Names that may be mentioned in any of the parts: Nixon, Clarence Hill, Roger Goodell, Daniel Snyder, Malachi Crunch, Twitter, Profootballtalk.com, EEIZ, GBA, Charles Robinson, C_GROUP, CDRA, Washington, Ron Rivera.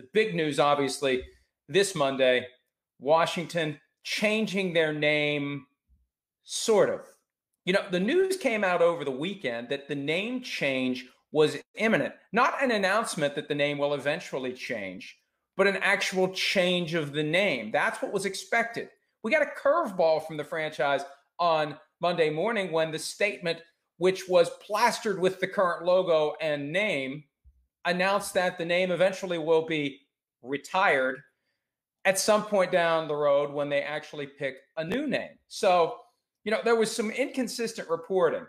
The big news, obviously, this Monday, Washington changing their name, sort of. You know, the news came out over the weekend that the name change was imminent. Not an announcement that the name will eventually change, but an actual change of the name. That's what was expected. We got a curveball from the franchise on Monday morning when the statement, which was plastered with the current logo and name, announced that the name eventually will be retired at some point down the road when they actually pick a new name. So, you know, there was some inconsistent reporting.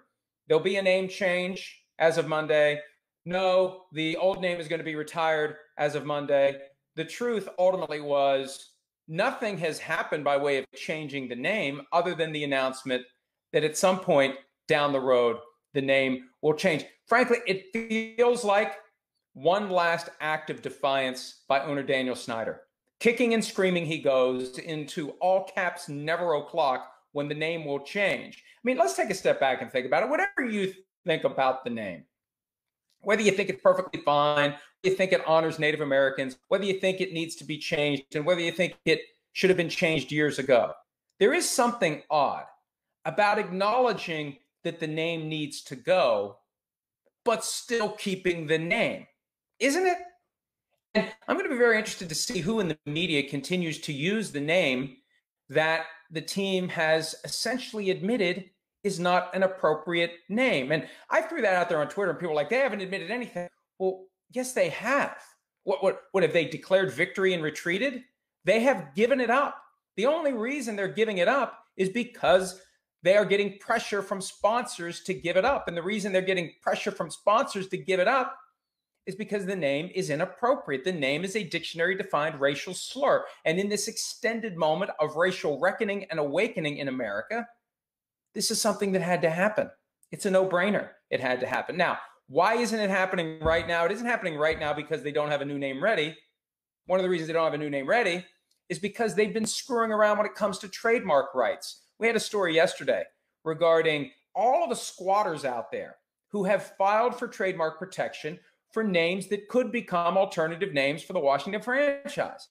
There'll be a name change as of Monday. No, the old name is going to be retired as of Monday. The truth ultimately was nothing has happened by way of changing the name other than the announcement that at some point down the road, the name will change. Frankly, it feels like one last act of defiance by owner Daniel Snyder. Kicking and screaming, he goes into all caps, never o'clock, when the name will change. I mean, let's take a step back and think about it. Whatever you think about the name, whether you think it's perfectly fine, you think it honors Native Americans, whether you think it needs to be changed, and whether you think it should have been changed years ago, there is something odd about acknowledging that the name needs to go, but still keeping the name, isn't it? And I'm going to be very interested to see who in the media continues to use the name that the team has essentially admitted is not an appropriate name. And I threw that out there on Twitter, and people were like, they haven't admitted anything. Well, yes, they have. What have they declared victory and retreated? They have given it up. The only reason they're giving it up is because they are getting pressure from sponsors to give it up. And the reason they're getting pressure from sponsors to give it up is because the name is inappropriate. The name is a dictionary-defined racial slur. And in this extended moment of racial reckoning and awakening in America, this is something that had to happen. It's a no-brainer. It had to happen. Now, why isn't it happening right now? It isn't happening right now because they don't have a new name ready. One of the reasons they don't have a new name ready is because they've been screwing around when it comes to trademark rights. We had a story yesterday regarding all of the squatters out there who have filed for trademark protection for names that could become alternative names for the Washington franchise.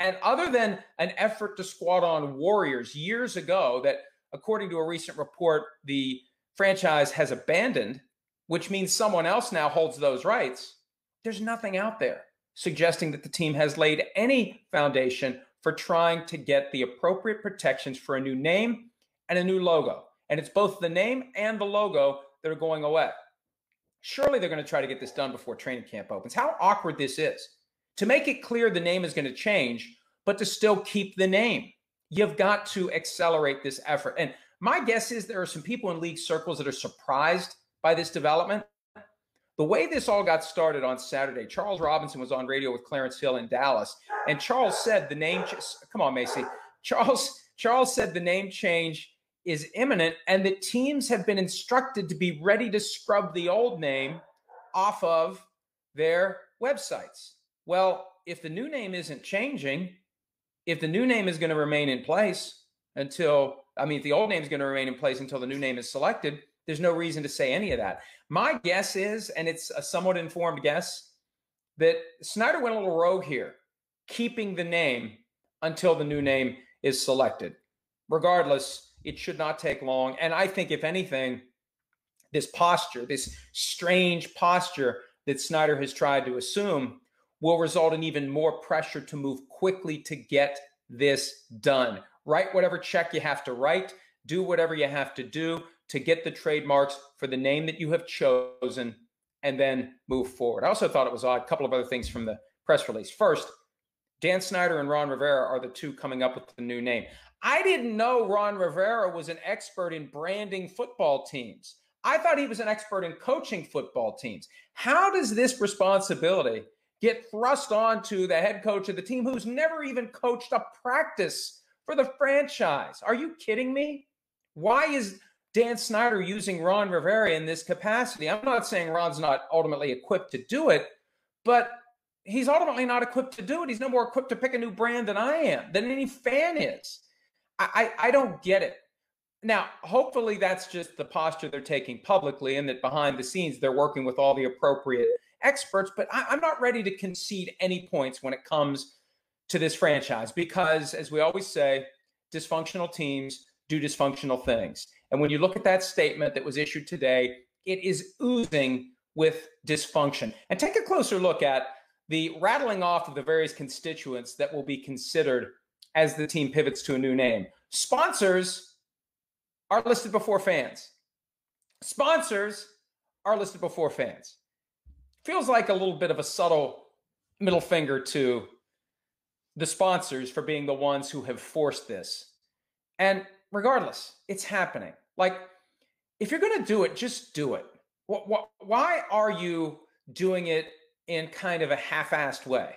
And other than an effort to squat on Warriors years ago that, according to a recent report, the franchise has abandoned, which means someone else now holds those rights, there's nothing out there suggesting that the team has laid any foundation for trying to get the appropriate protections for a new name and a new logo. And it's both the name and the logo that are going away. Surely they're going to try to get this done before training camp opens. How awkward this is. To make it clear the name is going to change, but to still keep the name. You've got to accelerate this effort. And my guess is there are some people in league circles that are surprised by this development. The way this all got started on Saturday, Charles Robinson was on radio with Clarence Hill in Dallas, and Charles said the name Charles said the name change is imminent and that teams have been instructed to be ready to scrub the old name off of their websites. Well, if the new name isn't changing, if the new name is going to remain in place until, if the old name is going to remain in place until the new name is selected, there's no reason to say any of that. My guess is, and it's a somewhat informed guess, that Snyder went a little rogue here, keeping the name until the new name is selected. Regardless, it should not take long. And I think, if anything, this posture, this strange posture that Snyder has tried to assume, will result in even more pressure to move quickly to get this done. Write whatever check you have to write. Do whatever you have to do to get the trademarks for the name that you have chosen and then move forward. I also thought it was odd. A couple of other things from the press release. First, Dan Snyder and Ron Rivera are the two coming up with the new name. I didn't know Ron Rivera was an expert in branding football teams. I thought he was an expert in coaching football teams. How does this responsibility get thrust onto the head coach of the team who's never even coached a practice for the franchise? Are you kidding me? Why is Dan Snyder using Ron Rivera in this capacity? I'm not saying Ron's not ultimately equipped to do it, but he's ultimately not equipped to do it. He's no more equipped to pick a new brand than I am, than any fan is. I don't get it. Now, hopefully that's just the posture they're taking publicly and that behind the scenes they're working with all the appropriate experts, but I'm not ready to concede any points when it comes to this franchise because, as we always say, dysfunctional teams do dysfunctional things. And when you look at that statement that was issued today, it is oozing with dysfunction. And take a closer look at the rattling off of the various constituents that will be considered as the team pivots to a new name. Sponsors are listed before fans. Sponsors are listed before fans. Feels like a little bit of a subtle middle finger to the sponsors for being the ones who have forced this. And regardless, it's happening. Like, if you're going to do it, just do it. Why are you doing it in kind of a half-assed way?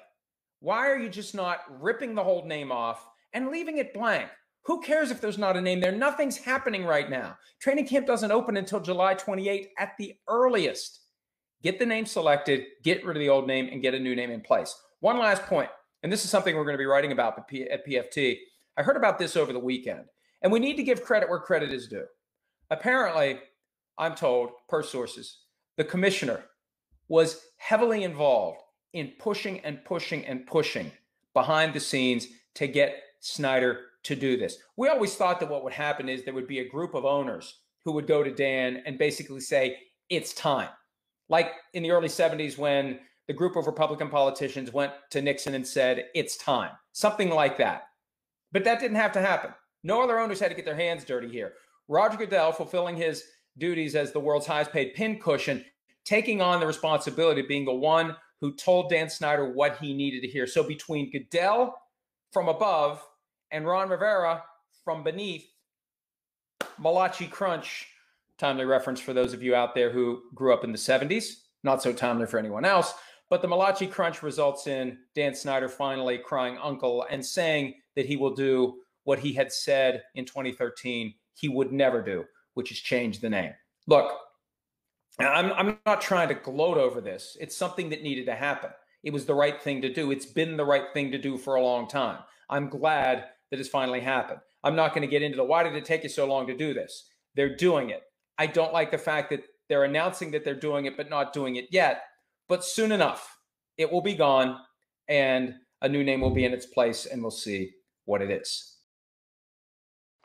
Why are you just not ripping the whole name off and leaving it blank? Who cares if there's not a name there? Nothing's happening right now. Training camp doesn't open until July 28 at the earliest. Get the name selected, get rid of the old name, and get a new name in place. One last point, and this is something we're going to be writing about at PFT. I heard about this over the weekend, and we need to give credit where credit is due. Apparently, I'm told, per sources, the commissioner was heavily involved in pushing behind the scenes to get Snyder to do this. We always thought that what would happen is there would be a group of owners who would go to Dan and basically say, it's time. Like in the early 70s when the group of Republican politicians went to Nixon and said, it's time, something like that. But that didn't have to happen. No other owners had to get their hands dirty here. Roger Goodell, fulfilling his duties as the world's highest paid pincushion, taking on the responsibility of being the one who told Dan Snyder what he needed to hear. So between Goodell from above and Ron Rivera from beneath, Malachi Crunch, timely reference for those of you out there who grew up in the 70s, not so timely for anyone else, but the Malachi Crunch results in Dan Snyder finally crying uncle and saying that he will do what he had said in 2013 he would never do, which is change the name. Look, I'm not trying to gloat over this. It's something that needed to happen. It was the right thing to do. It's been the right thing to do for a long time. I'm glad that it's finally happened. I'm not going to get into the why did it take you so long to do this? They're doing it. I don't like the fact that they're announcing that they're doing it but not doing it yet. But soon enough, it will be gone and a new name will be in its place, and we'll see what it is.